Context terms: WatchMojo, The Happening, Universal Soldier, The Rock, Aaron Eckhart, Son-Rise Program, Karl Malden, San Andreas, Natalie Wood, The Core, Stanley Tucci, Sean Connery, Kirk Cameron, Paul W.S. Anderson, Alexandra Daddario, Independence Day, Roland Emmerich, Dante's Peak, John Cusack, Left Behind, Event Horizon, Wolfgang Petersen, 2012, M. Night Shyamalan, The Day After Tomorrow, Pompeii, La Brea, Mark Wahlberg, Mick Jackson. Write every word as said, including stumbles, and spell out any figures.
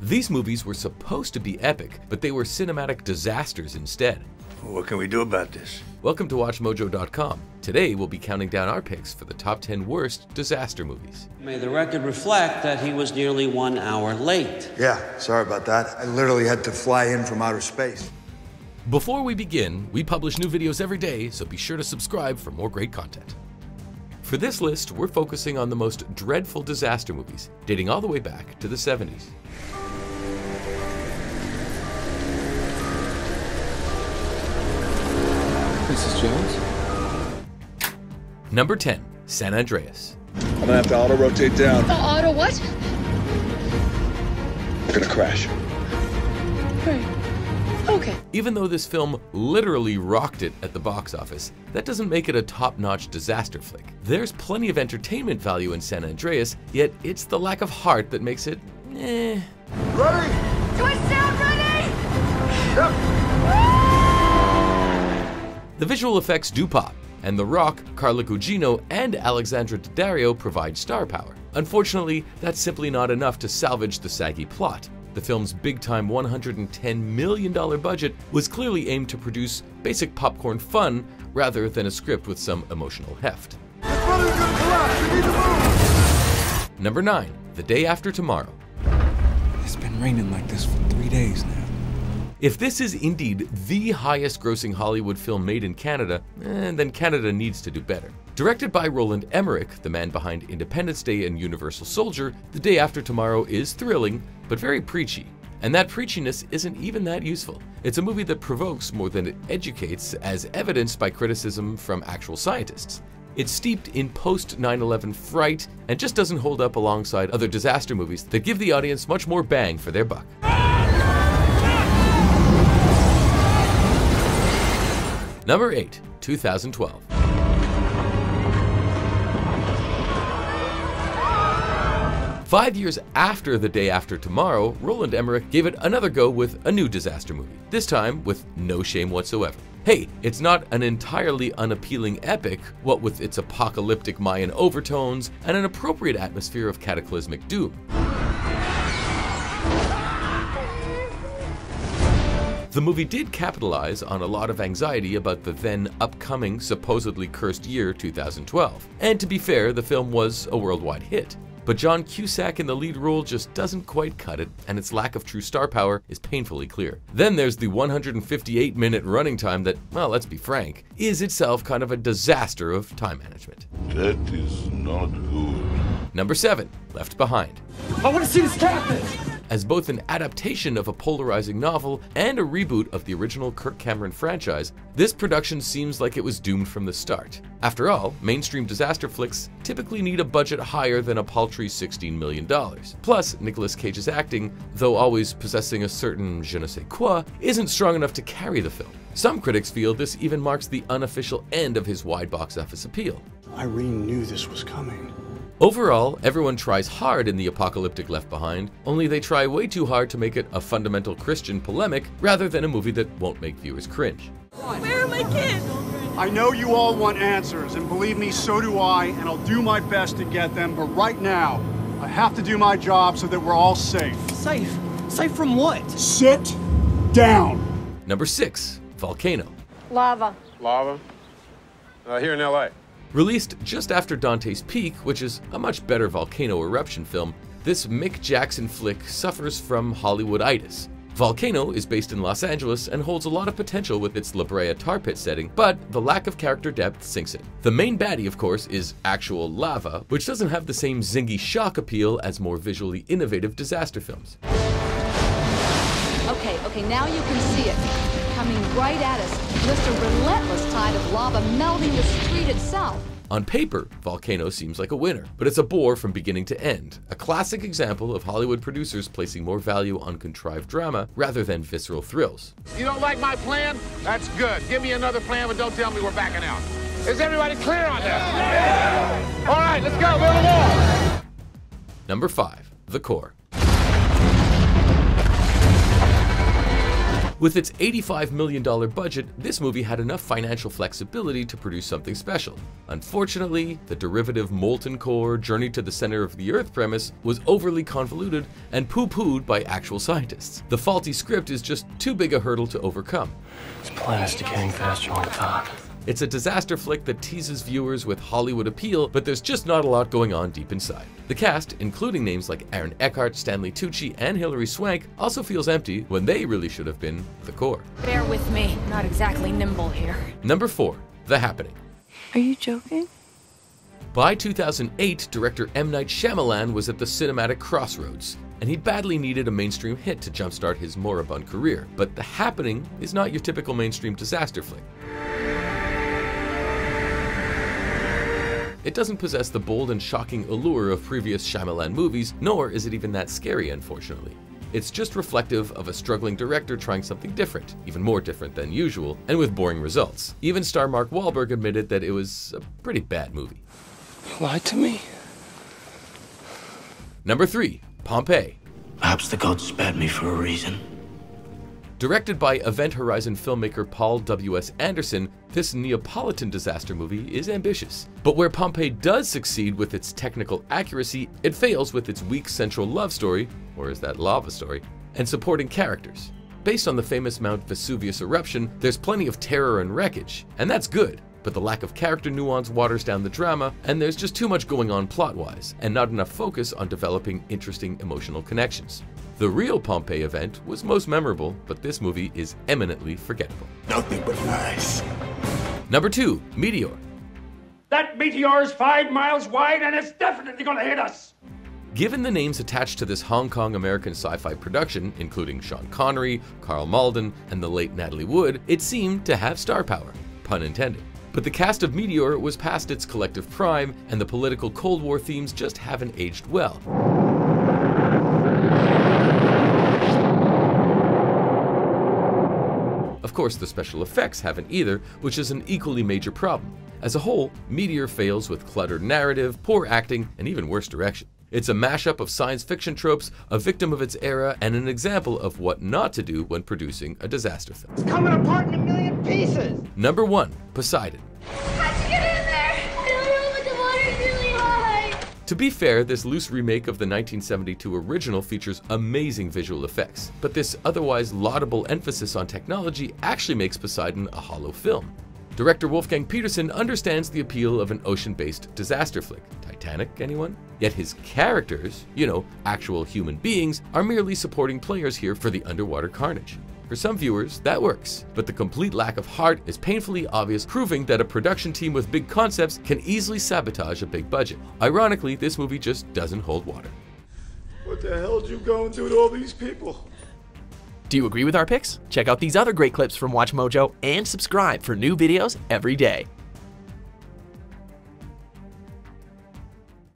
These movies were supposed to be epic, but they were cinematic disasters instead. What can we do about this? Welcome to Watch Mojo dot com. Today we'll be counting down our picks for the top ten worst disaster movies. May the record reflect that he was nearly one hour late. Yeah, sorry about that. I literally had to fly in from outer space. Before we begin, we publish new videos every day, so be sure to subscribe for more great content. For this list, we're focusing on the most dreadful disaster movies, dating all the way back to the seventies. Missus Jones? Number ten, San Andreas. I'm gonna have to auto-rotate down. Uh, auto what? I'm gonna crash. Right. Okay. Even though this film literally rocked it at the box office, that doesn't make it a top-notch disaster flick. There's plenty of entertainment value in San Andreas, yet it's the lack of heart that makes it, eh. Ready? Twist out, ready? Yep. Woo! The visual effects do pop, and The Rock, Carla Cugino, and Alexandra Daddario provide star power. Unfortunately, that's simply not enough to salvage the saggy plot. The film's big-time one hundred ten million dollar budget was clearly aimed to produce basic popcorn fun rather than a script with some emotional heft. Number nine, The Day After Tomorrow. It's been raining like this for three days now. If this is indeed the highest-grossing Hollywood film made in Canada, eh, then Canada needs to do better. Directed by Roland Emmerich, the man behind Independence Day and Universal Soldier, The Day After Tomorrow is thrilling, but very preachy. And that preachiness isn't even that useful. It's a movie that provokes more than it educates, as evidenced by criticism from actual scientists. It's steeped in post nine eleven fright and just doesn't hold up alongside other disaster movies that give the audience much more bang for their buck. Number eight, two thousand twelve. Five years after The Day After Tomorrow, Roland Emmerich gave it another go with a new disaster movie, this time with no shame whatsoever. Hey, it's not an entirely unappealing epic, what with its apocalyptic Mayan overtones and an appropriate atmosphere of cataclysmic doom. The movie did capitalize on a lot of anxiety about the then upcoming, supposedly cursed year two thousand twelve. And to be fair, the film was a worldwide hit. But John Cusack in the lead role just doesn't quite cut it, and its lack of true star power is painfully clear. Then there's the one hundred fifty-eight minute running time that, well, let's be frank, is itself kind of a disaster of time management. That is not good. Number seven, Left Behind. I want to see this happen! As both an adaptation of a polarizing novel and a reboot of the original Kirk Cameron franchise, this production seems like it was doomed from the start. After all, mainstream disaster flicks typically need a budget higher than a paltry sixteen million dollars. Plus, Nicolas Cage's acting, though always possessing a certain je ne sais quoi, isn't strong enough to carry the film. Some critics feel this even marks the unofficial end of his wide box office appeal. Irene knew this was coming. Overall, everyone tries hard in the apocalyptic Left Behind, only they try way too hard to make it a fundamental Christian polemic rather than a movie that won't make viewers cringe. Where are my kids? I know you all want answers, and believe me, so do I, and I'll do my best to get them, but right now, I have to do my job so that we're all safe. Safe? Safe from what? Sit down. Number six, Volcano. Lava. Lava? Uh, here in L A. Released just after Dante's Peak, which is a much better volcano eruption film, this Mick Jackson flick suffers from Hollywooditis. Volcano is based in Los Angeles and holds a lot of potential with its La Brea tar pit setting, but the lack of character depth sinks it. The main baddie, of course, is actual lava, which doesn't have the same zingy shock appeal as more visually innovative disaster films. Okay, okay, now you can see it. Coming right at us, just a relentless tide of lava melting the street itself. On paper, Volcano seems like a winner, but it's a bore from beginning to end, a classic example of Hollywood producers placing more value on contrived drama rather than visceral thrills. You don't like my plan? That's good. Give me another plan, but don't tell me we're backing out. Is everybody clear on this? Yeah. Yeah. All right, let's go, build a wall. Number five, The Core. With its eighty-five million dollar budget, this movie had enough financial flexibility to produce something special. Unfortunately, the derivative molten core journey to the center of the Earth premise was overly convoluted and poo-pooed by actual scientists. The faulty script is just too big a hurdle to overcome. This planet's decaying faster than I thought. It's a disaster flick that teases viewers with Hollywood appeal, but there's just not a lot going on deep inside. The cast, including names like Aaron Eckhart, Stanley Tucci, and Hilary Swank, also feels empty when they really should have been the core. Bear with me, not exactly nimble here. Number four, The Happening. Are you joking? By two thousand eight, director M. Night Shyamalan was at the cinematic crossroads, and he badly needed a mainstream hit to jumpstart his moribund career. But The Happening is not your typical mainstream disaster flick. It doesn't possess the bold and shocking allure of previous Shyamalan movies, nor is it even that scary, unfortunately. It's just reflective of a struggling director trying something different, even more different than usual, and with boring results. Even star Mark Wahlberg admitted that it was a pretty bad movie. You lied to me? Number three, Pompeii. Perhaps the gods spared me for a reason. Directed by Event Horizon filmmaker Paul W S Anderson, this Neapolitan disaster movie is ambitious. But where Pompeii does succeed with its technical accuracy, it fails with its weak central love story, or is that lava story, and supporting characters. Based on the famous Mount Vesuvius eruption, there's plenty of terror and wreckage, and that's good. But the lack of character nuance waters down the drama, and there's just too much going on plot-wise, and not enough focus on developing interesting emotional connections. The real Pompeii event was most memorable, but this movie is eminently forgettable. Nothing but lies. Number two, Meteor. That meteor is five miles wide, and it's definitely gonna hit us. Given the names attached to this Hong Kong-American sci-fi production, including Sean Connery, Karl Malden, and the late Natalie Wood, it seemed to have star power, pun intended. But the cast of Meteor was past its collective prime, and the political Cold War themes just haven't aged well. Of course, the special effects haven't either, which is an equally major problem. As a whole, Meteor fails with cluttered narrative, poor acting, and even worse direction. It's a mashup of science fiction tropes, a victim of its era, and an example of what not to do when producing a disaster film. It's coming apart in a million pieces! Number one, Poseidon. How'd you get in there? I don't know, but the water's really high! To be fair, this loose remake of the nineteen seventy-two original features amazing visual effects, but this otherwise laudable emphasis on technology actually makes Poseidon a hollow film. Director Wolfgang Petersen understands the appeal of an ocean-based disaster flick. Titanic, anyone? Yet his characters, you know, actual human beings, are merely supporting players here for the underwater carnage. For some viewers, that works, but the complete lack of heart is painfully obvious, proving that a production team with big concepts can easily sabotage a big budget. Ironically, this movie just doesn't hold water. What the hell did you go and do to all these people? Do you agree with our picks? Check out these other great clips from WatchMojo and subscribe for new videos every day.